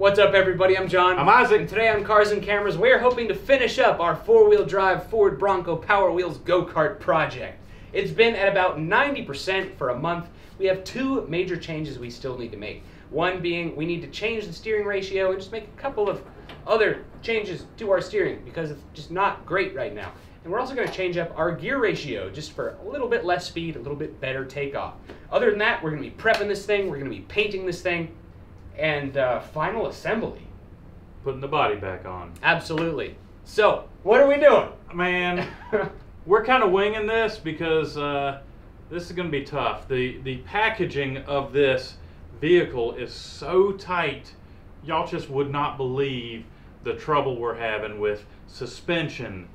What's up, everybody? I'm John. I'm Isaac. And today on Cars and Cameras, we're hoping to finish up our four-wheel drive Ford Bronco Power Wheels go-kart project. It's been at about 90% for a month. We have two major changes we still need to make. One being we need to change the steering ratio and just make a couple of other changes to our steering because it's just not great right now. And we're also going to change up our gear ratio just for a little bit less speed, a little bit better takeoff. Other than that, we're going to be prepping this thing, we're going to be painting this thing, and final assembly. Putting the body back on. Absolutely. So, what are we doing? Man, we're kind of winging this because this is going to be tough. The packaging of this vehicle is so tight, y'all just would not believe the trouble we're having with suspension,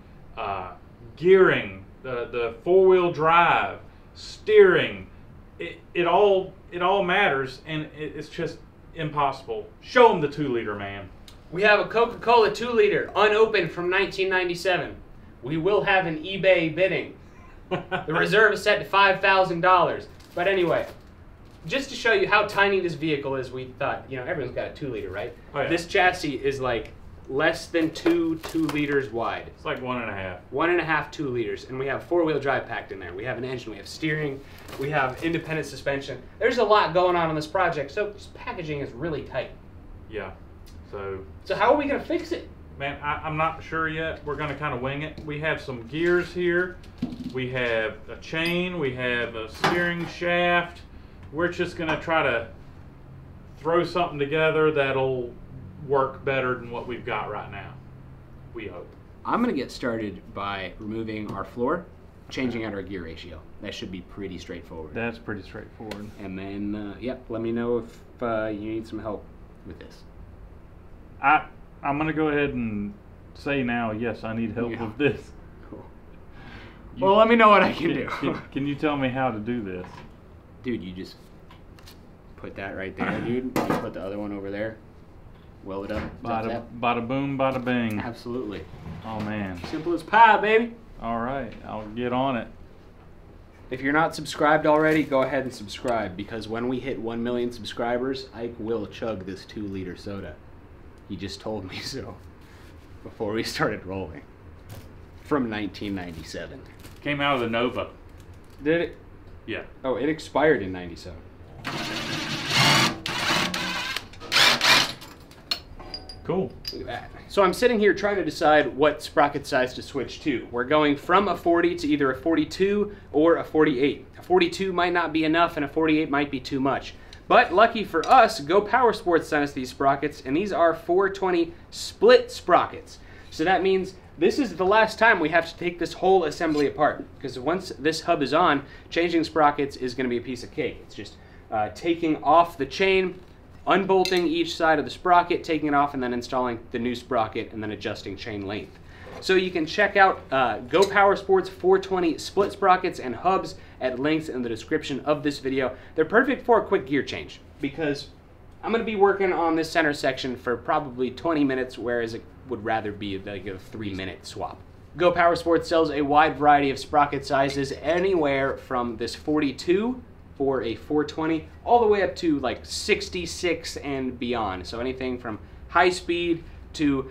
gearing, the four-wheel drive, steering. It all matters, and it's just impossible. Show them the 2-liter, man. We have a Coca-Cola 2-liter unopened from 1997. We will have an eBay bidding. The reserve is set to $5,000. But anyway, just to show you how tiny this vehicle is, we thought, you know, everyone's got a 2-liter, right? Oh, yeah. This chassis is like less than 2 2-liters wide. It's like 1.5. 1.5 2-liters, and we have four-wheel drive packed in there. We have an engine, we have steering, we have independent suspension. There's a lot going on this project, so this packaging is really tight. Yeah. So how are we going to fix it? Man, I'm not sure yet. We're going to kind of wing it. We have some gears here. We have a chain. We have a steering shaft. We're just going to try to throw something together that'll work better than what we've got right now, we hope. I'm going to get started by removing our floor, changing out our gear ratio. That should be pretty straightforward. That's pretty straightforward. And then, yep, let me know if you need some help with this. I'm going to go ahead and say now, yes, I need help with this. Cool. Well, let me know what I can do. Can you tell me how to do this? Dude, you just put that right there, dude. You put the other one over there. Weld it up. Bada boom, bada bing. Absolutely. Oh, man. Simple as pie, baby. All right. I'll get on it. If you're not subscribed already, go ahead and subscribe, because when we hit 1 million subscribers, Ike will chug this 2-liter soda. He just told me so before we started rolling. From 1997. Came out of the Nova. Did it? Yeah. Oh, it expired in 97. Cool. Look at that. So I'm sitting here trying to decide what sprocket size to switch to. We're going from a 40 to either a 42 or a 48. A 42 might not be enough, and a 48 might be too much. But lucky for us, Go Power Sports sent us these sprockets, and these are 420 split sprockets. So that means this is the last time we have to take this whole assembly apart, because once this hub is on, changing sprockets is going to be a piece of cake. It's just taking off the chain, unbolting each side of the sprocket, taking it off, and then installing the new sprocket, and then adjusting chain length. So you can check out Go Power Sports 420 split sprockets and hubs at links in the description of this video. They're perfect for a quick gear change, because I'm going to be working on this center section for probably 20 minutes, whereas it would rather be like a 3-minute swap. Go Power Sports sells a wide variety of sprocket sizes, anywhere from this 42 for a 420 all the way up to like 66 and beyond. So anything from high speed to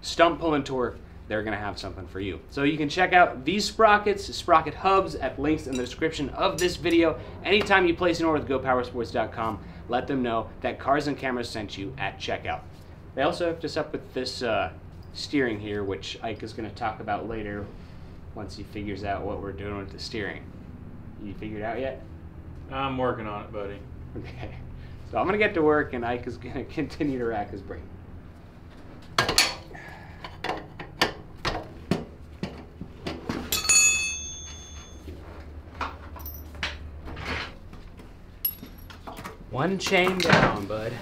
stump pull and torque, they're gonna have something for you. So you can check out these sprockets, sprocket hubs at links in the description of this video. Anytime you place an order with GoPowerSports.com, let them know that Cars and Cameras sent you at checkout. They also hooked us up with this steering here, which Ike is gonna talk about later once he figures out what we're doing with the steering. You figured out yet? I'm working on it, buddy. Okay. So I'm going to get to work, and Ike is going to continue to rack his brain. One chain down, bud.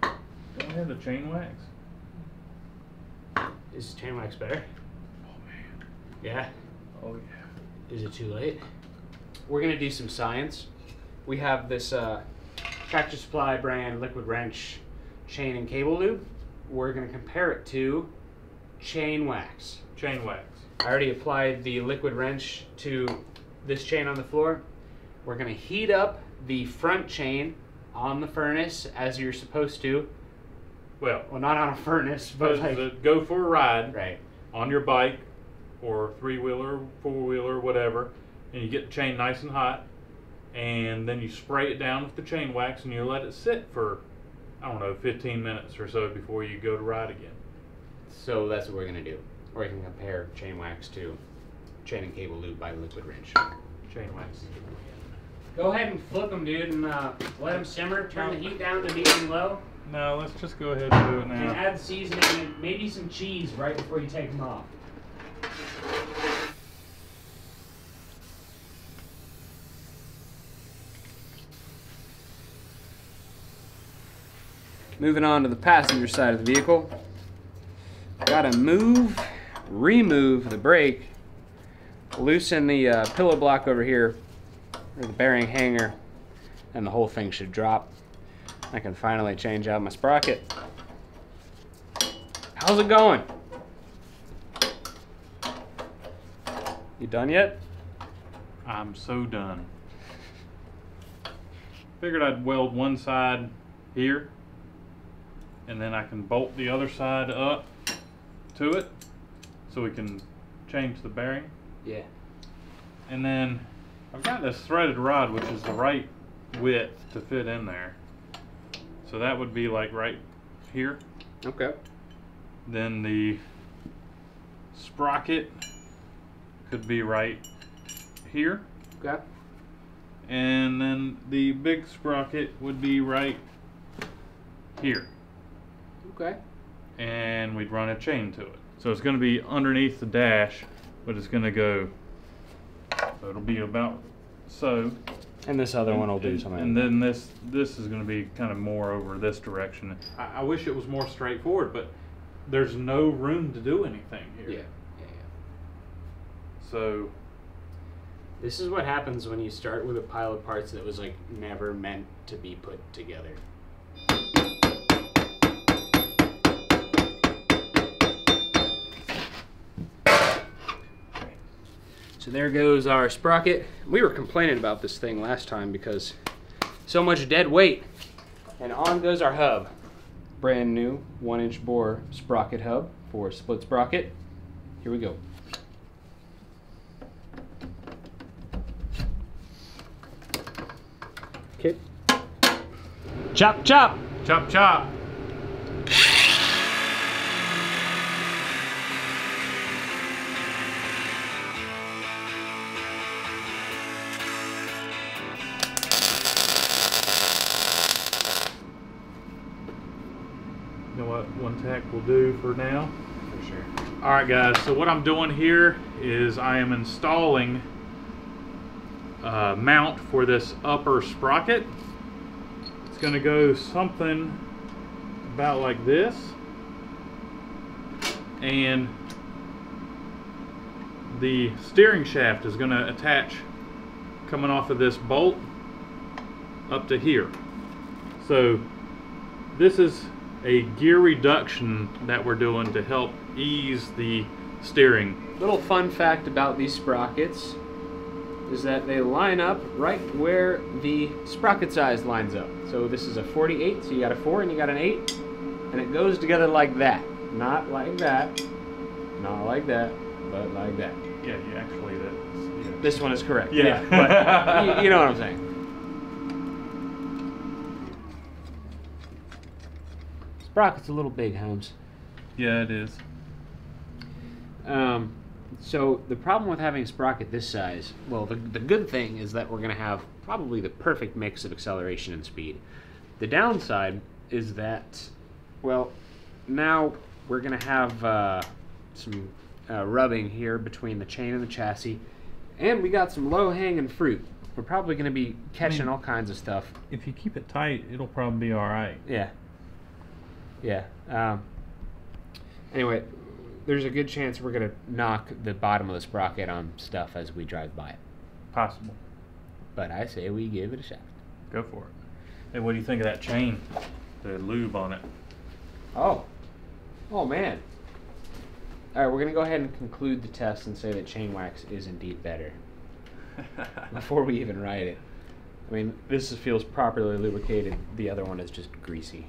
Don't we have the chain wax? Is chain wax better? Oh, man. Yeah? Oh, yeah. Is it too late? We're going to do some science. We have this Tractor Supply brand liquid wrench chain and cable lube. We're going to compare it to chain wax. Chain wax. I already applied the liquid wrench to this chain on the floor. We're going to heat up the front chain on the furnace as you're supposed to. Well, not on a furnace, but like, go for a ride, right, on your bike or three-wheeler, four-wheeler, whatever, and you get the chain nice and hot, and then you spray it down with the chain wax, and you let it sit for, I don't know, 15 minutes or so before you go to ride again. So that's what we're going to do. Or you can compare chain wax to chain and cable lube by Liquid Wrench. Chain wax. Go ahead and flip them, dude, and let them simmer. Turn the heat down to medium low. No, let's just go ahead and do it now. And add seasoning and maybe some cheese right before you take them off. Moving on to the passenger side of the vehicle. Gotta move, remove the brake, loosen the pillow block over here, or the bearing hanger, and the whole thing should drop. I can finally change out my sprocket. How's it going? You done yet? I'm so done. Figured I'd weld one side here, and then I can bolt the other side up to it so we can change the bearing. Yeah. And then I've got this threaded rod, which is the right width to fit in there. So that would be like right here. Okay. Then the sprocket could be right here. Okay. And then the big sprocket would be right here. Okay. And we'd run a chain to it. So it's going to be underneath the dash, but it's going to go, so it'll be about so. And this other one will do something. And then this is going to be kind of more over this direction. I wish it was more straightforward, but there's no room to do anything here. Yeah, yeah, yeah. So this is what happens when you start with a pile of parts that was like never meant to be put together. So there goes our sprocket. We were complaining about this thing last time because so much dead weight. And on goes our hub. Brand new 1-inch bore sprocket hub for split sprocket. Here we go. Okay. Chop, chop. Chop, chop. One tack will do for now. For sure. All right, guys. So what I'm doing here is I am installing a mount for this upper sprocket. It's going to go something about like this, and the steering shaft is going to attach coming off of this bolt up to here. So this is a gear reduction that we're doing to help ease the steering. Little fun fact about these sprockets is that they line up right where the sprocket size lines up. So this is a 48, so you got a 4 and you got an 8, and it goes together like that. Not like that, not like that, but like that. Yeah, you actually, that's, yeah. This one is correct. Yeah, yeah, but you know what I'm saying. Sprocket's a little big, Holmes. Yeah, it is. So the problem with having a sprocket this size, well, the good thing is that we're going to have probably the perfect mix of acceleration and speed. The downside is that, well, now we're going to have some rubbing here between the chain and the chassis, and we got some low-hanging fruit. We're probably going to be catching all kinds of stuff. If you keep it tight, it'll probably be all right. Yeah. Yeah. Anyway, there's a good chance we're going to knock the bottom of the sprocket on stuff as we drive by it. Possible. But I say we give it a shot. Go for it. Hey, what do you think of that chain? The lube on it. Oh. Oh, man. All right, we're going to go ahead and conclude the test and say that chain wax is indeed better. Before we even ride it. I mean, this feels properly lubricated. The other one is just greasy.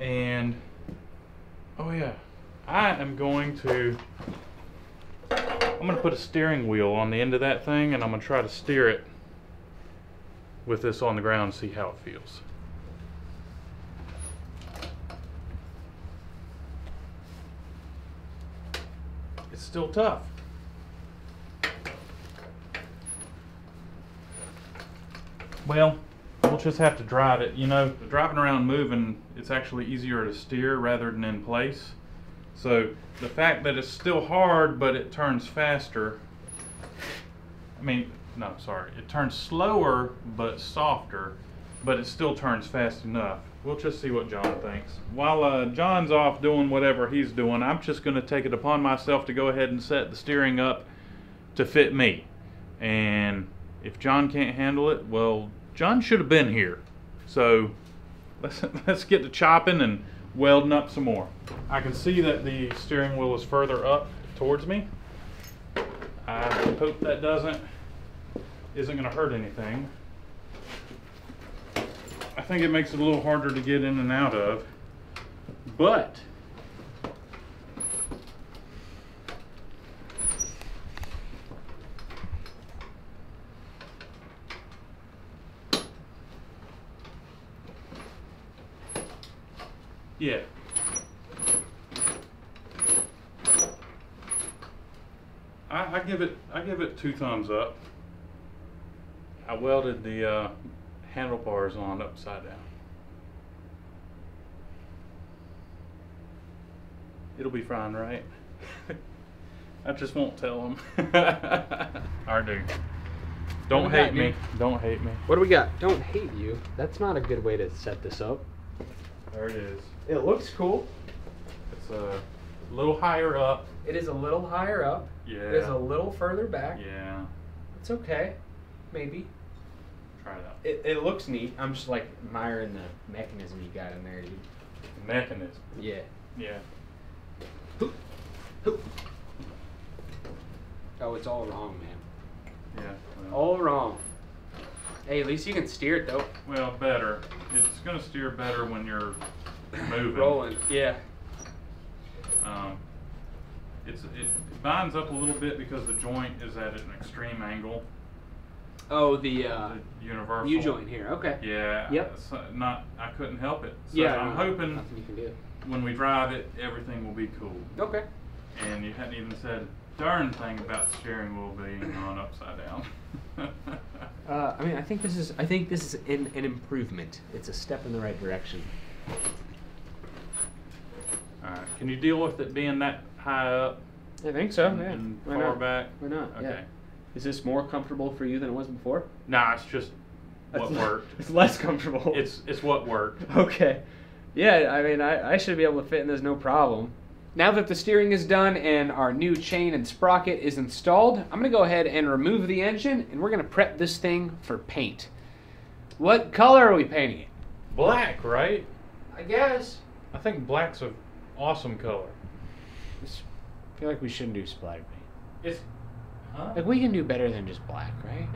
And oh yeah, I'm gonna put a steering wheel on the end of that thing, and I'm gonna try to steer it with this on the ground and see how it feels. It's still tough. Well, we'll just have to drive it. You know, driving around moving, it's actually easier to steer rather than in place. So the fact that it's still hard, but it turns faster. I mean, no, sorry. It turns slower, but softer, but it still turns fast enough. We'll just see what John thinks. While John's off doing whatever he's doing, I'm just going to take it upon myself to go ahead and set the steering up to fit me. And if John can't handle it, well, John should have been here. So let's get to chopping and welding up some more. I can see that the steering wheel is further up towards me. I hope that isn't gonna hurt anything. I think it makes it a little harder to get in and out of, but yeah. I give it 2 thumbs up. I welded the handlebars on upside down. It'll be fine, right? I just won't tell them. All right, dude. Don't hate me. Don't hate me. What do we got? Don't hate you. That's not a good way to set this up. There it is. It looks cool. It's a little higher up. It is a little higher up. Yeah. It is a little further back. Yeah. It's okay. Maybe. Try it out. It looks neat. I'm just like admiring the mechanism you got in there, dude. The mechanism? Yeah. Yeah. Hoop. Hoop. Oh, it's all wrong, man. Yeah. Well. All wrong. Hey, at least you can steer it though. Well, better. It's gonna steer better when you're moving. Rolling, yeah. It binds up a little bit because the joint is at an extreme angle. Oh, the universal U-joint here. Okay. Yeah. Yep. I couldn't help it. So yeah. I'm hoping nothing you can do. When we drive it, everything will be cool. Okay. And you hadn't even said a darn thing about the steering wheel being on upside down. I mean, I think this is an improvement. It's a step in the right direction. All right. Can you deal with it being that high up? I think so. Yeah. And why far not? Back. Why not? Okay. Yeah. Is this more comfortable for you than it was before? Nah, it's just what worked. It's less comfortable. It's what worked. Okay. Yeah. I mean, I should be able to fit in this no problem. Now that the steering is done and our new chain and sprocket is installed, I'm going to go ahead and remove the engine, and we're going to prep this thing for paint. What color are we painting it? Black, right? I guess. I think black's an awesome color. I feel like we shouldn't do splatter paint. It's, huh? Like, we can do better than just black, right?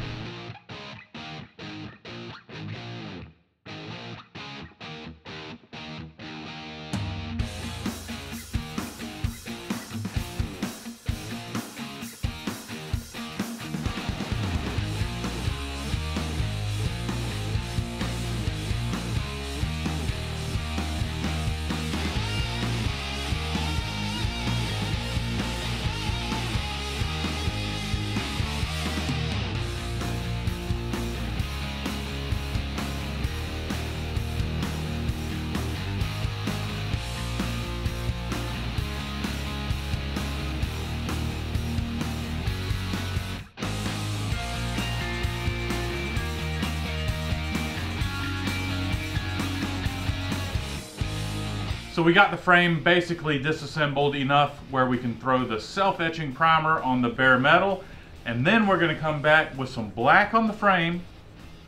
So we got the frame basically disassembled enough where we can throw the self-etching primer on the bare metal, and then we're going to come back with some black on the frame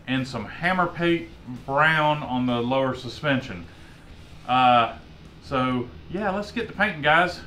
and some hammer paint brown on the lower suspension. So yeah, let's get to painting, guys.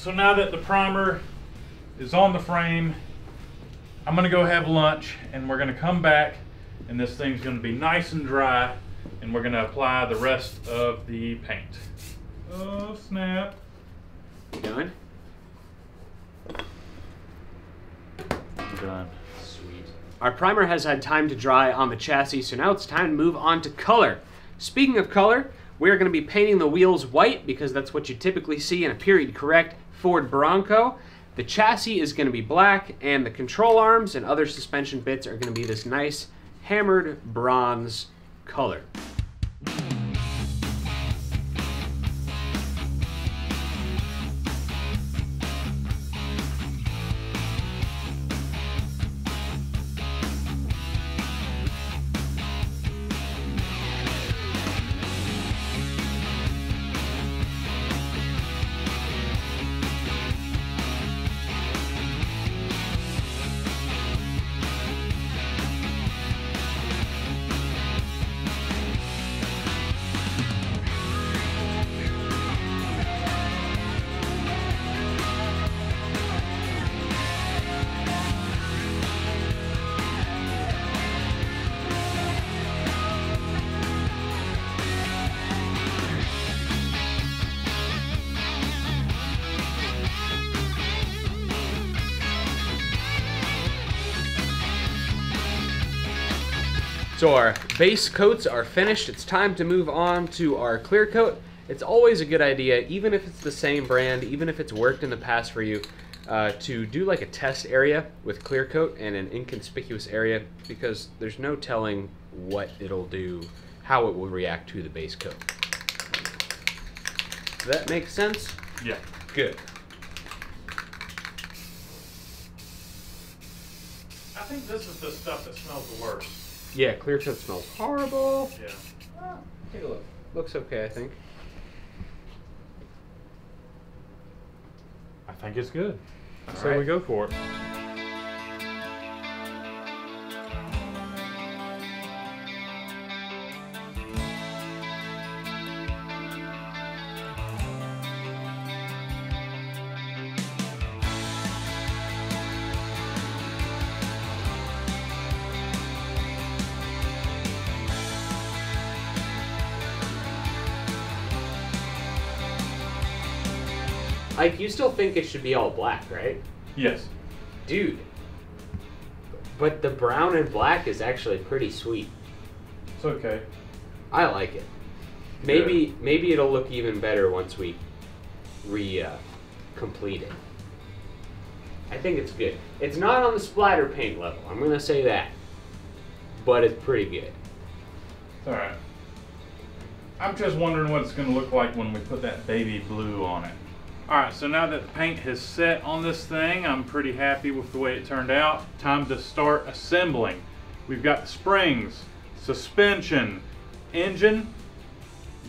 So now that the primer is on the frame, I'm gonna go have lunch, and we're gonna come back and this thing's gonna be nice and dry, and we're gonna apply the rest of the paint. Oh snap. You done? I'm done. Sweet. Our primer has had time to dry on the chassis, so now it's time to move on to color. Speaking of color, we're going to be painting the wheels white because that's what you typically see in a period correct Ford Bronco. The chassis is going to be black, and the control arms and other suspension bits are going to be this nice hammered bronze color. So our base coats are finished. It's time to move on to our clear coat. It's always a good idea, even if it's the same brand, even if it's worked in the past for you, to do like a test area with clear coat and an inconspicuous area, because there's no telling what it'll do, how it will react to the base coat. Does that make sense? Yeah. Good. I think this is the stuff that smells the worst. Yeah, clear coat smells horrible. Yeah. Oh, take a look. Looks okay, I think. I think it's good. So we go for it. Like, you still think it should be all black, right? Yes. Dude, but the brown and black is actually pretty sweet. It's okay. I like it. Maybe it'll look even better once we complete it. I think it's good. It's not on the splatter paint level, I'm gonna say that. But it's pretty good. It's all right. I'm just wondering what it's gonna look like when we put that baby blue on it. Alright, so now that the paint has set on this thing, I'm pretty happy with the way it turned out. Time to start assembling. We've got the springs, suspension, engine,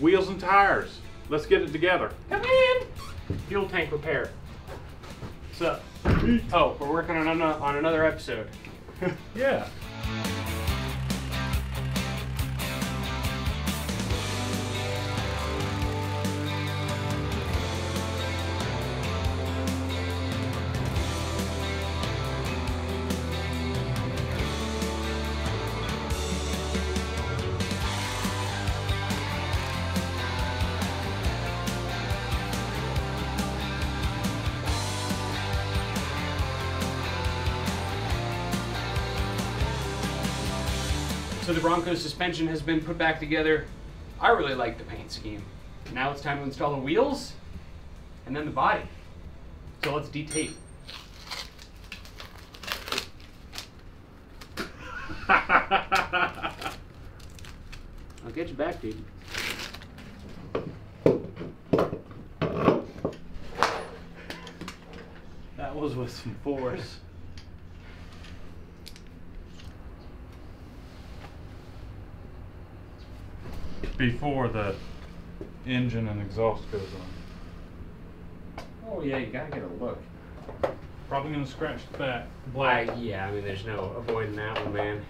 wheels and tires. Let's get it together. Come in! Fuel tank repair. What's up? Oh, we're working on another episode. Yeah. So the Bronco's suspension has been put back together. I really like the paint scheme. Now it's time to install the wheels and then the body. So let's detape. I'll get you back, dude. That was with some force. Before the engine and exhaust goes on. Oh yeah, you gotta get a look. Probably gonna scratch that black. Yeah, I mean there's no avoiding that one, man.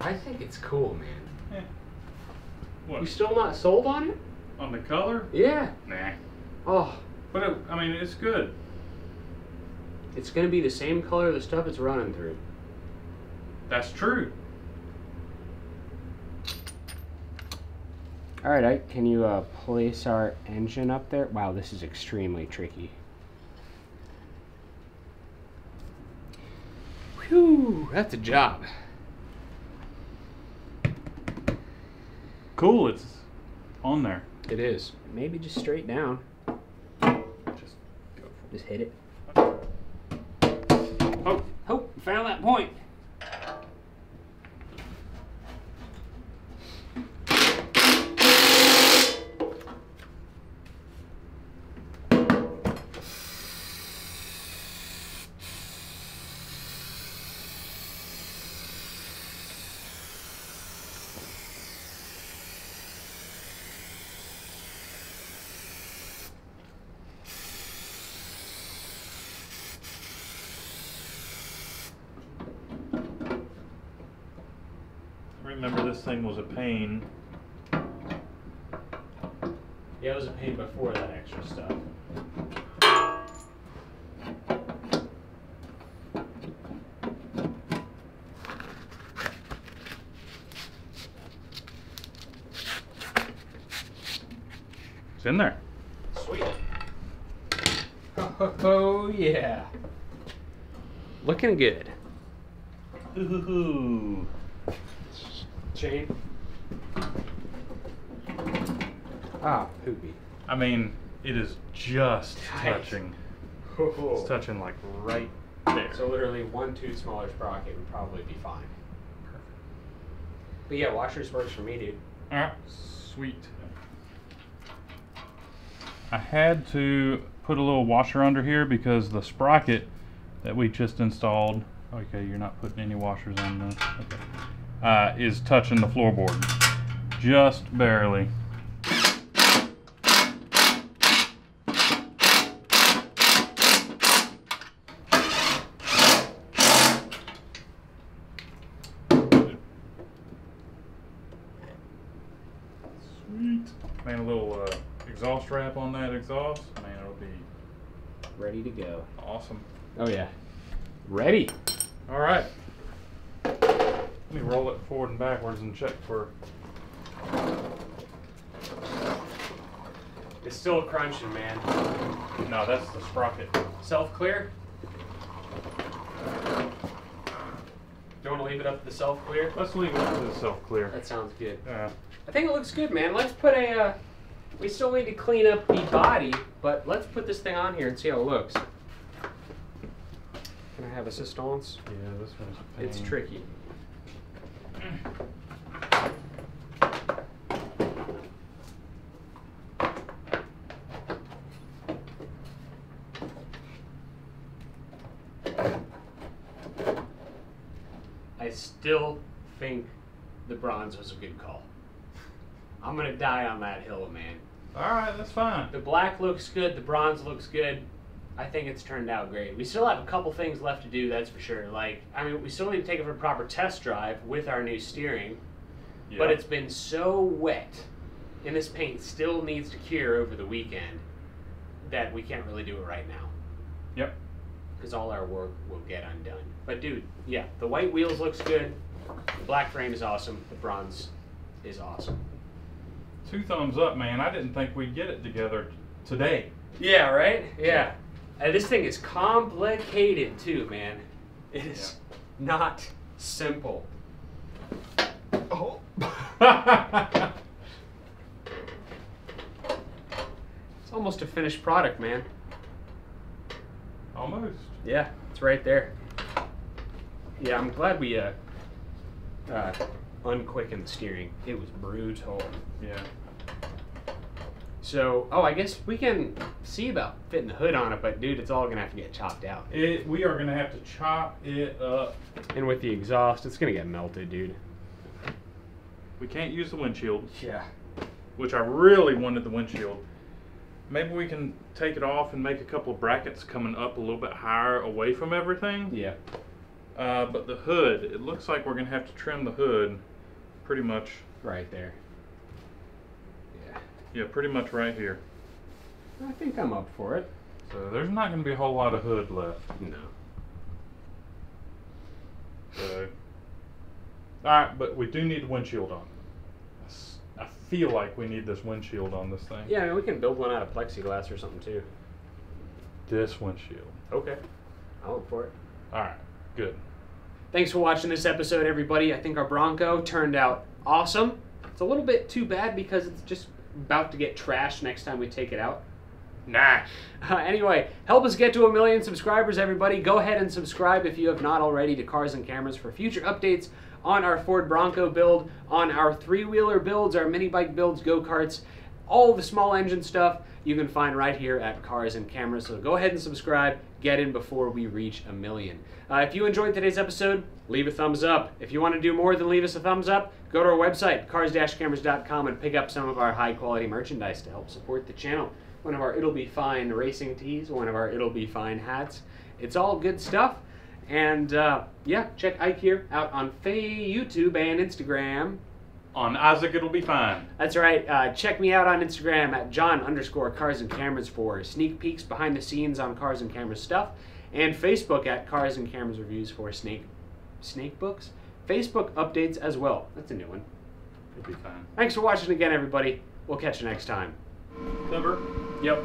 I think it's cool, man. Yeah. What? You still not sold on it? On the color? Yeah. Nah. Oh. But it, I mean, it's good. It's gonna be the same color the stuff it's running through. That's true. All right, Ike, can you place our engine up there? Wow, this is extremely tricky. Whew, that's a job. Cool, it's on there. It is. Maybe just straight down. Just go for it. Just hit it. Oh, oh, found that point. Remember, this thing was a pain. Yeah, it was a pain before that extra stuff. It's in there. Sweet. Oh yeah. Looking good. Ooh. Chain. Ah, poopy. I mean, it is just touching. Oh. It's touching like right there. So literally 1-2 smaller sprocket would probably be fine. Perfect. But yeah, washers works for me, dude. Alright, sweet. I had to put a little washer under here because the sprocket that we just installed. Okay, you're not putting any washers on this. Okay. Is touching the floorboard just barely. Sweet. Man, a little exhaust wrap on that exhaust. Man, it'll be ready to go. Awesome. Oh yeah. Ready. All right. Let me roll it forward and backwards and check for... It's still crunching, man. No, that's the sprocket. Self-clear? Do you want to leave it up to the self-clear? Let's leave it up to the self-clear. That sounds good. Yeah. I think it looks good, man. Let's put a... we still need to clean up the body, but let's put this thing on here and see how it looks. Can I have assistance? Yeah, this one's a pain. It's tricky. I still think the bronze was a good call. I'm going to die on that hill, man. Alright, that's fine. The black looks good, the bronze looks good. I think it's turned out great. We still have a couple things left to do, that's for sure. Like, I mean, we still need to take it for a proper test drive with our new steering. Yeah. But it's been so wet, and this paint still needs to cure over the weekend, that we can't really do it right now. Yep. Because all our work will get undone. But dude, yeah, the white wheels looks good. The black frame is awesome. The bronze is awesome. 2 thumbs up, man. I didn't think we'd get it together today. Yeah, right? Yeah. This thing is complicated too, man. It is not simple. It's almost a finished product, man. Almost. Yeah, it's right there. Yeah, I'm glad we unquickened the steering. It was brutal. Yeah. So, oh, I guess we can see about fitting the hood on it, but dude, it's all gonna have to get chopped out. We are gonna have to chop it up. And with the exhaust, it's gonna get melted, dude. We can't use the windshield. Yeah. Which I really wanted the windshield. Maybe we can take it off and make a couple of brackets coming up a little bit higher away from everything. Yeah. But the hood, it looks like we're gonna have to trim the hood pretty much. Right there. Yeah, pretty much right here. I think I'm up for it. So there's not going to be a whole lot of hood left. No. So, alright, but we do need the windshield on. I feel like we need this windshield on this thing. Yeah, I mean, we can build one out of plexiglass or something too. This windshield. Okay. I'll look for it. Alright, good. Thanks for watching this episode, everybody. I think our Bronco turned out awesome. It's a little bit too bad because it's just about to get trashed next time we take it out. Nah. Anyway, help us get to 1,000,000 subscribers, everybody. Go ahead and subscribe if you have not already to Cars and Cameras for future updates on our Ford Bronco build, on our three-wheeler builds, our mini bike builds, go-karts, all the small engine stuff you can find right here at Cars and Cameras. So go ahead and subscribe. Get in before we reach 1,000,000. If you enjoyed today's episode, leave a thumbs up. If you want to do more than leave us a thumbs up, go to our website, cars-cameras.com, and pick up some of our high-quality merchandise to help support the channel. One of our It'll Be Fine racing tees, one of our It'll Be Fine hats. It's all good stuff. And, yeah, check Ike here out on YouTube and Instagram. On Isaac, it'll be fine. That's right. Check me out on Instagram at John_Cars and Cameras for sneak peeks behind the scenes on Cars and Cameras stuff, and Facebook at Cars and Cameras Reviews for snake books, Facebook updates as well. That's a new one. It'll be fine. Thanks for watching again, everybody. We'll catch you next time. Clever. Yep.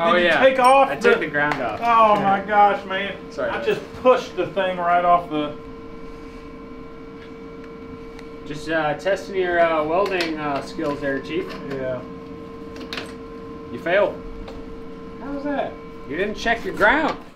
Oh yeah. Take off. I took the ground off. Oh my gosh, man! Sorry. I just pushed the thing right off the. Just testing your welding skills there, Chief. Yeah. You failed. How was that? You didn't check your ground.